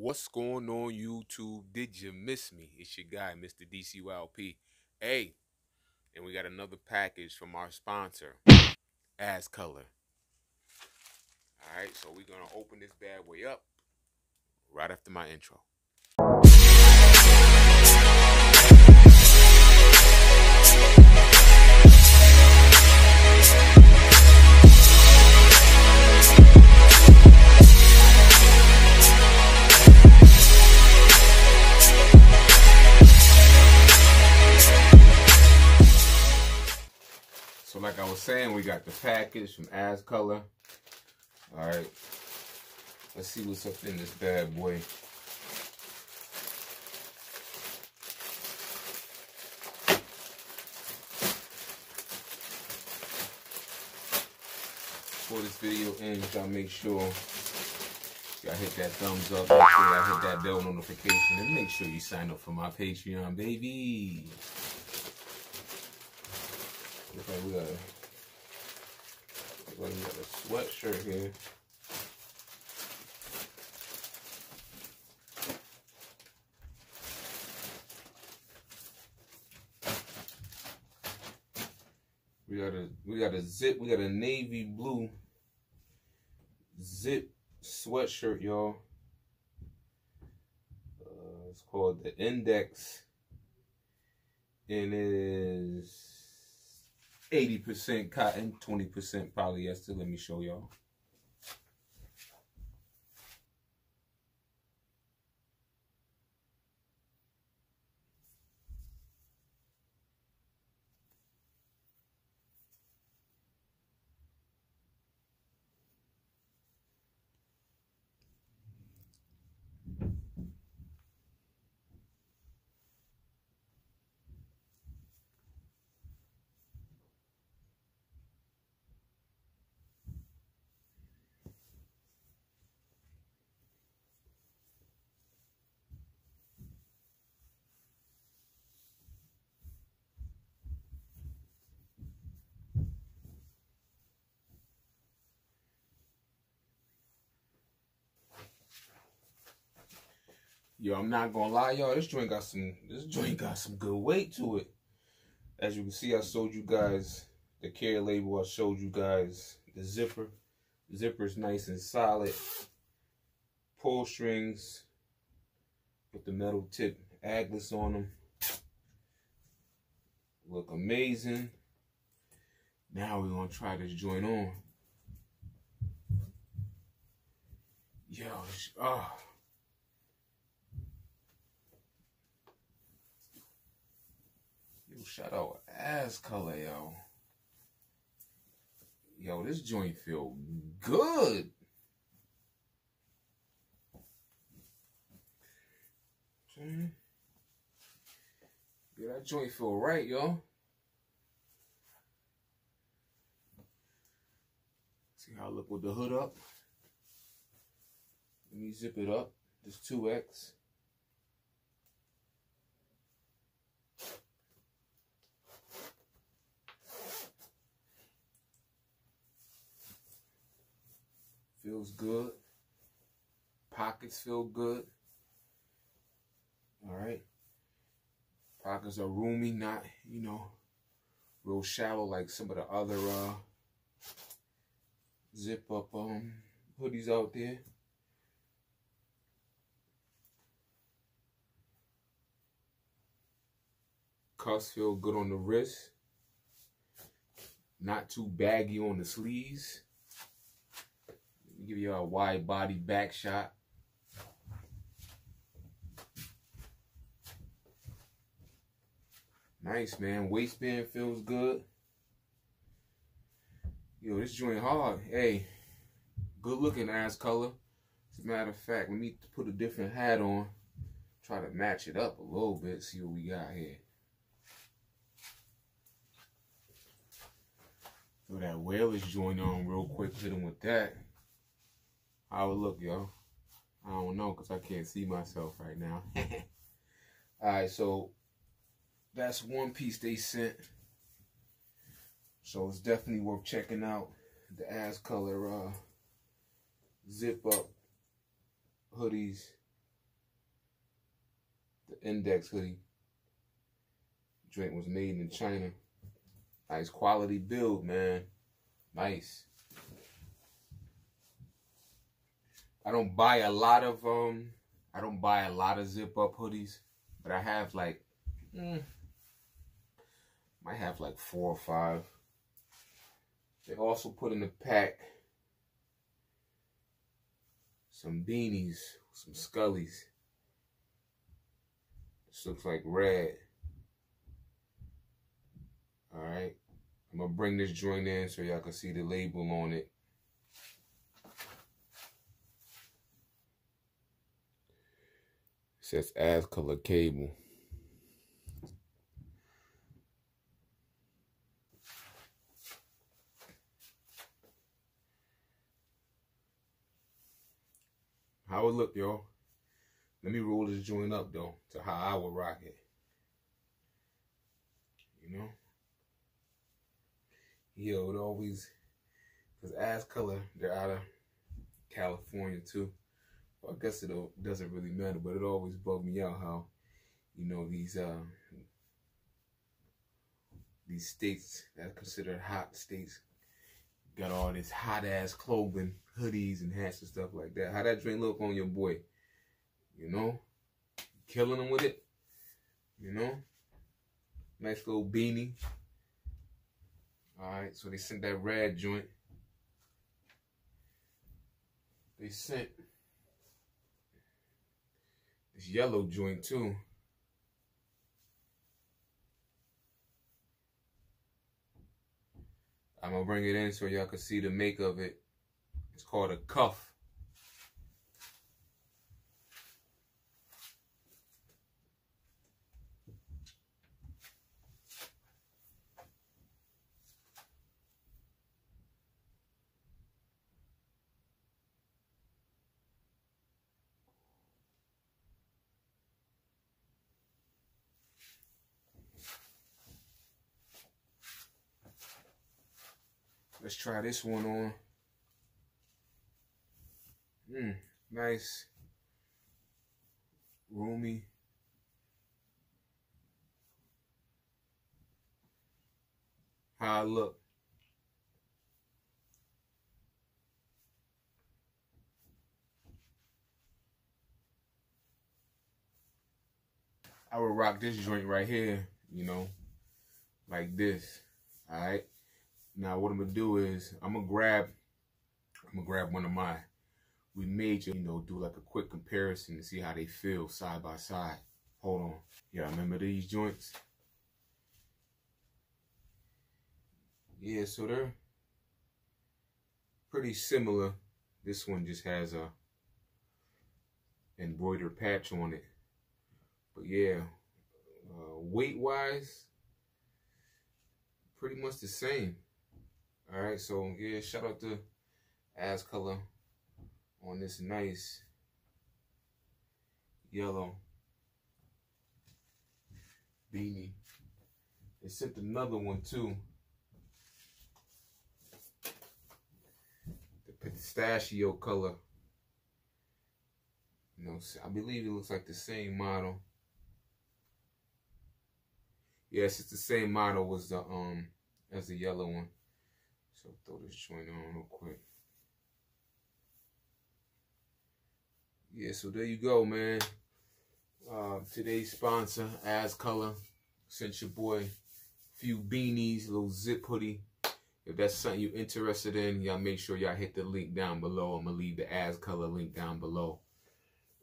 What's going on YouTube? Did you miss me? It's your guy, Mr. DCYLP. Hey, and we got another package from our sponsor, AS Colour. Alright, so we're going to open this bad boy up right after my intro. So like I was saying, we got the package from AS Colour. All right, let's see what's up in this bad boy. Before this video ends, y'all make sure y'all hit that thumbs up, make sure y'all hit that bell notification, and make sure you sign up for my Patreon, baby. Looks like we got a sweatshirt here. We got a navy blue zip sweatshirt, y'all. It's called the Index, and it is 80% cotton, 20% polyester. Let me show y'all. Yo, I'm not gonna lie, y'all. This joint got some good weight to it. As you can see, I sold you guys the care label. I showed you guys the zipper. The zipper's nice and solid. Pull strings with the metal tip Aglis on them. Look amazing. Now we're gonna try this joint on. Yo, oh. Shout out AS Colour, yo. Yo, this joint feel good. Okay. Yeah, that joint feel right, yo. See how I look with the hood up? Let me zip it up. This 2X. Feels good. Pockets feel good. All right. Pockets are roomy, not, you know, real shallow like some of the other zip up hoodies out there. Cuffs feel good on the wrist. Not too baggy on the sleeves. Give you a wide body back shot. Nice, man. Waistband feels good. Yo, this joint hard. Hey, good looking AS Colour. As a matter of fact, we need to put a different hat on. Try to match it up a little bit. See what we got here. Throw that whaler's joint on real quick. Hit him with that. How it look, yo? I don't know, because I can't see myself right now. Alright, so that's one piece they sent. So it's definitely worth checking out the AS Colour zip-up hoodies The Index hoodie. Drink was made in China. Nice quality build, man. Nice. I don't buy a lot of zip up hoodies, but I have like might have like 4 or 5. They also put in the pack some beanies, some Scullies. This looks like red. Alright. I'm gonna bring this joint in so y'all can see the label on it. It says AS Colour Cable. How it look, y'all? Let me roll this joint up though to how I would rock it. You know? Yo, it always, because AS Colour, they're out of California too. Well, I guess it doesn't really matter, but it always bugged me out how, you know, these states that are considered hot states got all this hot ass clothing, hoodies and hats and stuff like that. How that drink look on your boy, you know? Killing him with it, you know? Nice little beanie. Alright, so they sent that red joint. They sent this yellow joint too. I'm gonna bring it in so y'all can see the make of it. It's called a cuff. Let's try this one on. Nice, roomy. How I look. I would rock this joint right here, you know, like this. All right. Now what I'm gonna do is I'm gonna grab one of mine. We made do like a quick comparison to see how they feel side by side. Hold on. Yeah, remember these joints? Yeah, so they're pretty similar. This one just has a embroidered patch on it. But yeah, weight wise, pretty much the same. Alright, so yeah, shout out to AS Colour on this nice yellow beanie. They sent another one too. The pistachio color. You know, I believe it looks like the same model. Yes, it's the same model as the yellow one. So throw this joint on real quick. Yeah, so there you go, man. Today's sponsor, AS Colour, sent your boy a few beanies, a little zip hoodie. If that's something you're interested in, y'all make sure y'all hit the link down below. I'm gonna leave the AS Colour link down below,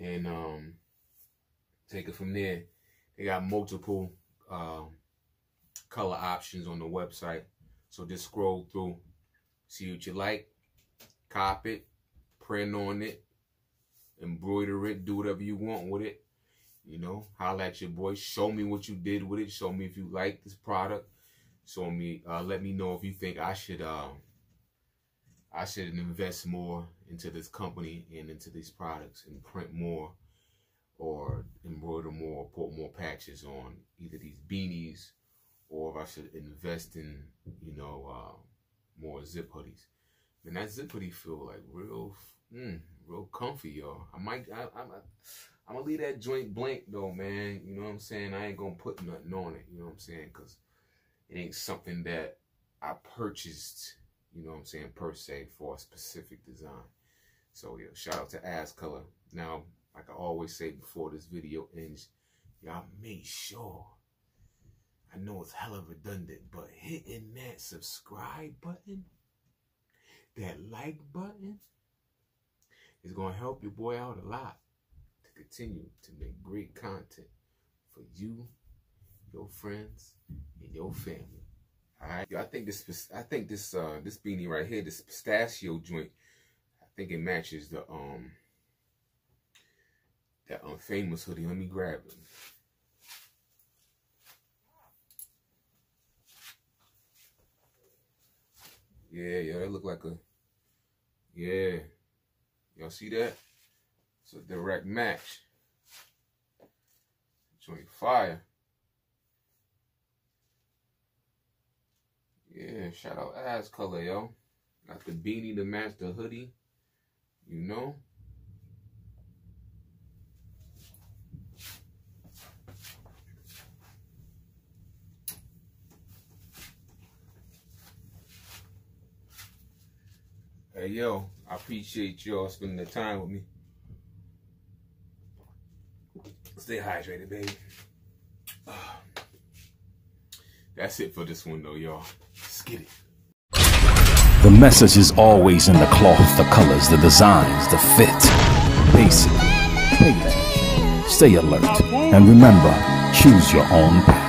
and take it from there. They got multiple color options on the website. So just scroll through, see what you like, cop it, print on it, embroider it, do whatever you want with it. You know, holla at your boy, show me what you did with it, show me if you like this product, show me, let me know if you think I should invest more into this company and into these products and print more or embroider more, put more patches on either these beanies, or if I should invest in, more zip hoodies. then that zippity feel like real, real comfy, y'all. I'm gonna leave that joint blank though, man. You know what I'm saying? I ain't gonna put nothing on it. You know what I'm saying? Cause it ain't something that I purchased. You know what I'm saying? Per se, for a specific design. So yeah, shout out to AS Colour. Now, like I always say before this video ends, y'all make sure, I know it's hella redundant, but hitting that subscribe button, that like button, is gonna help your boy out a lot to continue to make great content for you, your friends, and your family. All right, yo, I think this beanie right here, this pistachio joint, I think it matches the that Unfamous hoodie. Let me grab it. Yeah, yo, that look like a, yeah. Y'all see that? It's a direct match. Joint fire. Yeah, shout out AS Colour, yo. Got the beanie to match the hoodie, you know? Hey, yo, I appreciate y'all spending the time with me. Stay hydrated, baby. That's it for this one, though, y'all. Let's get it. The message is always in the cloth, the colors, the designs, the fit. Basic. Pay attention. Stay alert. And remember, choose your own path.